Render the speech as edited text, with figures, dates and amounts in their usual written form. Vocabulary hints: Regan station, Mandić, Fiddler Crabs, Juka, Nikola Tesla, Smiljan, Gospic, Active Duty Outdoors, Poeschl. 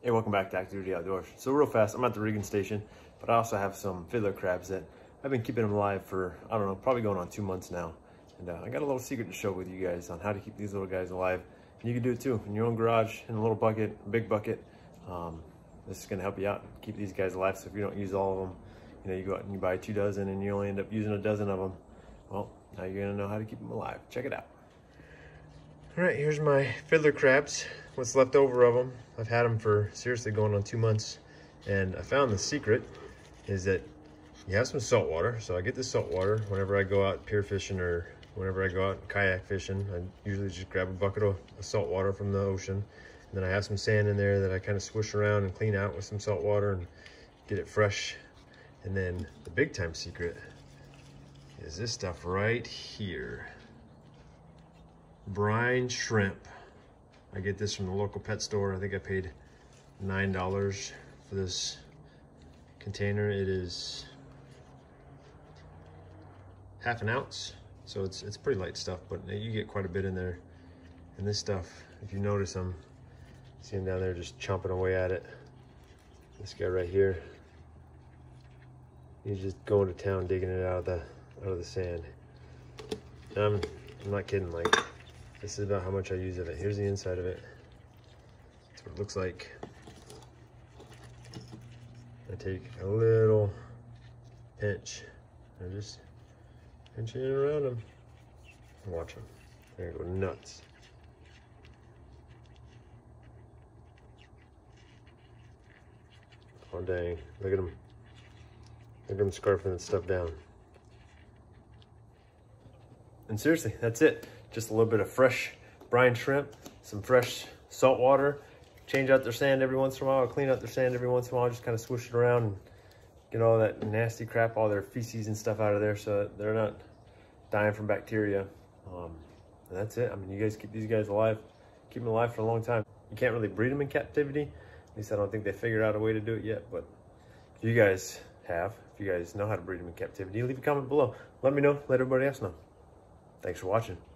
Hey, welcome back to Active Duty Outdoors. So real fast, I'm at the Regan station, but I also have some fiddler crabs that I've been keeping them alive for, I don't know, probably going on 2 months now. And I got a little secret to show with you guys on how to keep these little guys alive. And you can do it too, in your own garage, in a little bucket, a big bucket. This is gonna help you out, keep these guys alive. So if you don't use all of them, you know, you go out and you buy 2 dozen and you only end up using 12 of them. Well, now you're gonna know how to keep them alive. Check it out. All right, here's my fiddler crabs, what's left over of them. I've had them for seriously going on 2 months, and I found the secret is that you have some salt water. So I get this salt water whenever I go out pier fishing or whenever I go out kayak fishing. I usually just grab a bucket of salt water from the ocean, and then I have some sand in there that I kind of swish around and clean out with some salt water and get it fresh. And then the big time secret is this stuff right here. Brine shrimp. I get this from the local pet store. I think I paid $9 for this container. It is half an ounce, so it's pretty light stuff, but you get quite a bit in there. And this stuff, if you notice them, see them down there just chomping away at it. This guy right here, he's just going to town digging it out of the sand. And I'm not kidding, like, this is about how much I use of it. Here's the inside of it. That's what it looks like. I take a little pinch. I just pinch it around them. Watch them. They're going to go nuts. Oh, dang. Look at them. Look at them scarfing that stuff down. And seriously, that's it. Just a little bit of fresh brine shrimp, some fresh salt water, change out their sand every once in a while, clean out their sand every once in a while, just kind of swish it around and get all that nasty crap, all their feces and stuff out of there so that they're not dying from bacteria. And that's it. I mean, you guys keep these guys alive, keep them alive for a long time. You can't really breed them in captivity. At least I don't think they figured out a way to do it yet, but if you guys have, if you guys know how to breed them in captivity, leave a comment below. Let me know, let everybody else know. Thanks for watching.